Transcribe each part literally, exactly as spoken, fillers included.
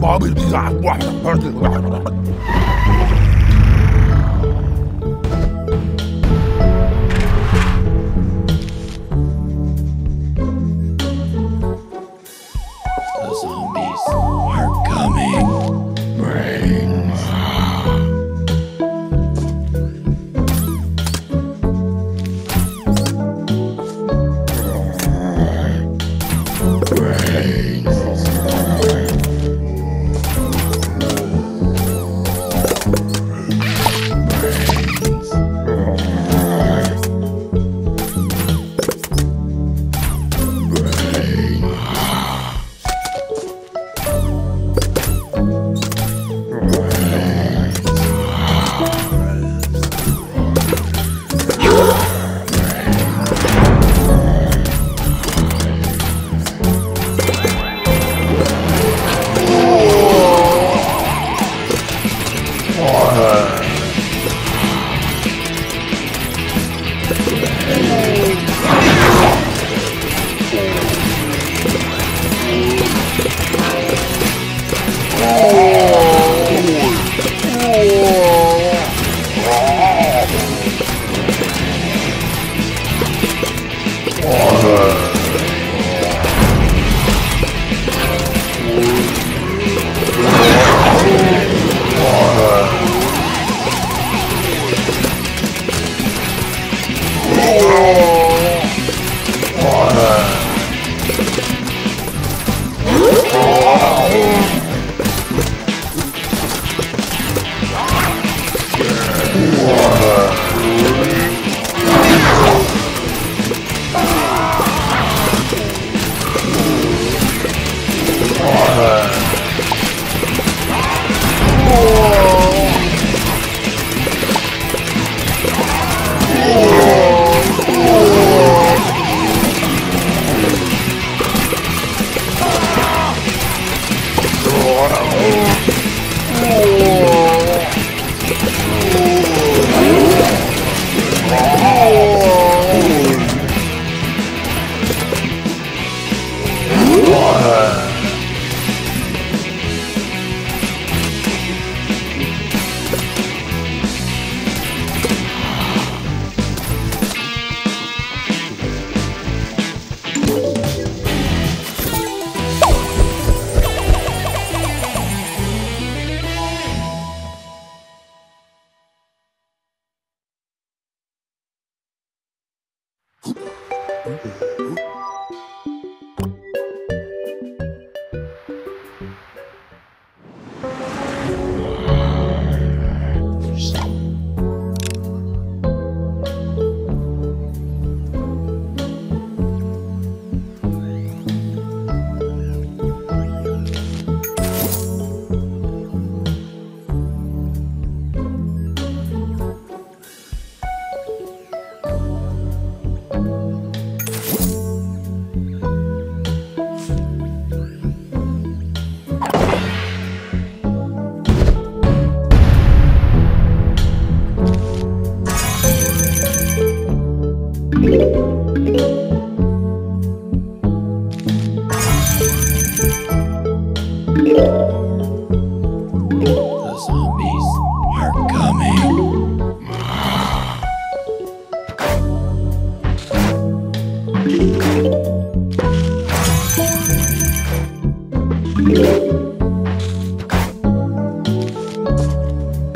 Bobby, I want a person.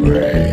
Right.